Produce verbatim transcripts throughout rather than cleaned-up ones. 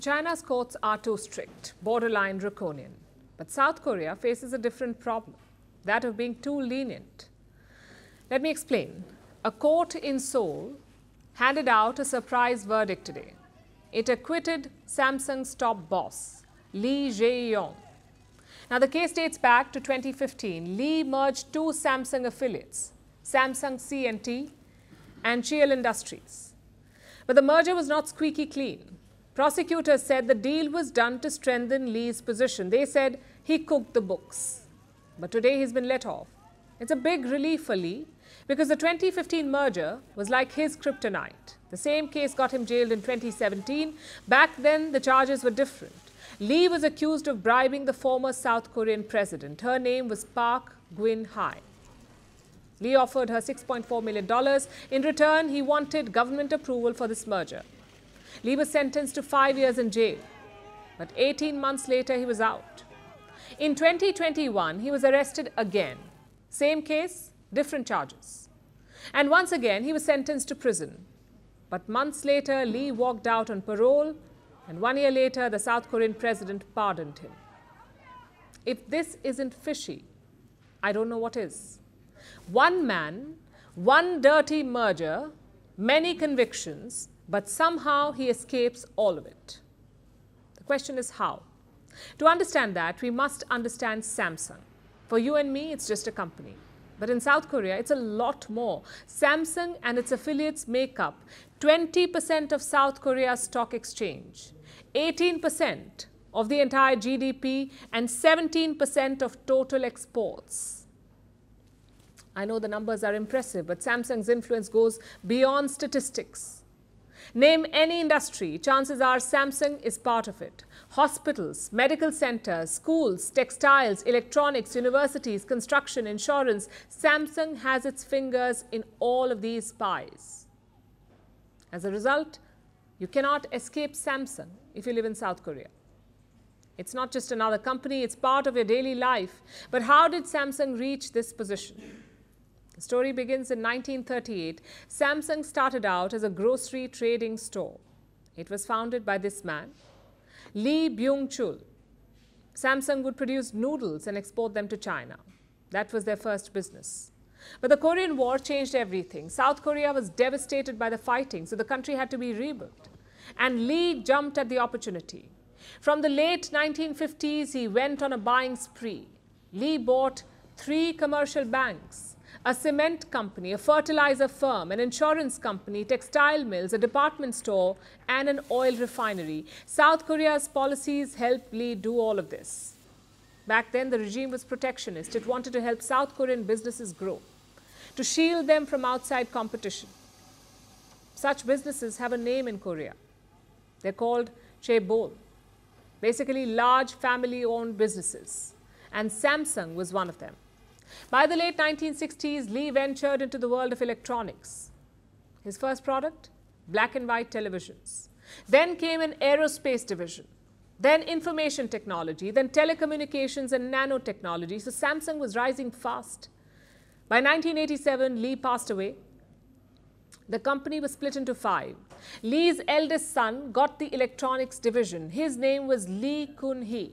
So China's courts are too strict, borderline draconian. But South Korea faces a different problem, that of being too lenient. Let me explain. A court in Seoul handed out a surprise verdict today. It acquitted Samsung's top boss, Lee Jae-yong. Now, the case dates back to twenty fifteen. Lee merged two Samsung affiliates, Samsung C and T and Cheil Industries. But the merger was not squeaky clean. Prosecutors said the deal was done to strengthen Lee's position. They said he cooked the books. But today he's been let off. It's a big relief for Lee because the twenty fifteen merger was like his kryptonite. The same case got him jailed in twenty seventeen. Back then, the charges were different. Lee was accused of bribing the former South Korean president. Her name was Park Geun-hye. Lee offered her six point four million dollars. In return, he wanted government approval for this merger. Lee was sentenced to five years in jail. But eighteen months later, he was out. In twenty twenty-one, he was arrested again. Same case, different charges. And once again, he was sentenced to prison. But months later, Lee walked out on parole, and one year later, the South Korean president pardoned him. If this isn't fishy, I don't know what is. One man, one dirty merger, many convictions, but somehow he escapes all of it. The question is how? To understand that, we must understand Samsung. For you and me, it's just a company. But in South Korea, it's a lot more. Samsung and its affiliates make up twenty percent of South Korea's stock exchange, eighteen percent of the entire G D P, and seventeen percent of total exports. I know the numbers are impressive, but Samsung's influence goes beyond statistics. Name any industry, chances are Samsung is part of it. Hospitals, medical centers, schools, textiles, electronics, universities, construction, insurance. Samsung has its fingers in all of these pies. As a result, you cannot escape Samsung if you live in South Korea. It's not just another company, it's part of your daily life. But how did Samsung reach this position? The story begins in nineteen thirty-eight. Samsung started out as a grocery trading store. It was founded by this man, Lee Byung-chul. Samsung would produce noodles and export them to China. That was their first business. But the Korean War changed everything. South Korea was devastated by the fighting, so the country had to be rebuilt. And Lee jumped at the opportunity. From the late nineteen fifties, he went on a buying spree. Lee bought three commercial banks, a cement company, a fertilizer firm, an insurance company, textile mills, a department store, and an oil refinery. South Korea's policies helped Lee do all of this. Back then, the regime was protectionist. It wanted to help South Korean businesses grow, to shield them from outside competition. Such businesses have a name in Korea. They're called Chaebol, basically large family-owned businesses. And Samsung was one of them. By the late nineteen sixties, Lee ventured into the world of electronics. His first product, black and white televisions. Then came an aerospace division, then information technology, then telecommunications and nanotechnology. So Samsung was rising fast. By nineteen eighty-seven, Lee passed away. The company was split into five. Lee's eldest son got the electronics division. His name was Lee Kun-hee.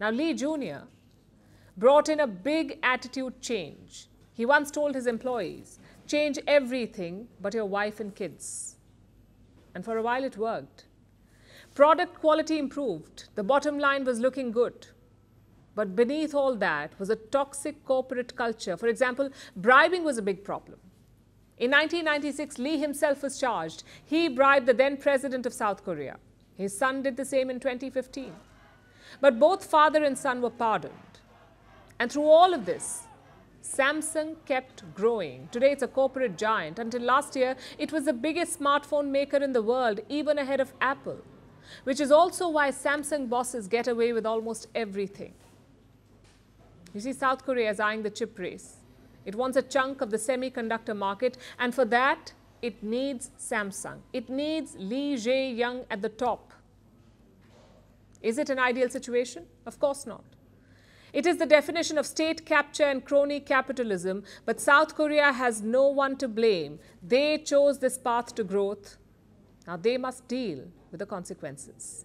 Now, Lee Junior brought in a big attitude change. He once told his employees, change everything but your wife and kids. And for a while it worked. Product quality improved. The bottom line was looking good. But beneath all that was a toxic corporate culture. For example, bribing was a big problem. In nineteen ninety-six, Lee himself was charged. He bribed the then president of South Korea. His son did the same in twenty fifteen. But both father and son were pardoned. And through all of this, Samsung kept growing. Today, it's a corporate giant. Until last year, it was the biggest smartphone maker in the world, even ahead of Apple, which is also why Samsung bosses get away with almost everything. You see, South Korea is eyeing the chip race. It wants a chunk of the semiconductor market, and for that, it needs Samsung. It needs Lee Jae-yong at the top. Is it an ideal situation? Of course not. It is the definition of state capture and crony capitalism, but South Korea has no one to blame. They chose this path to growth. Now they must deal with the consequences.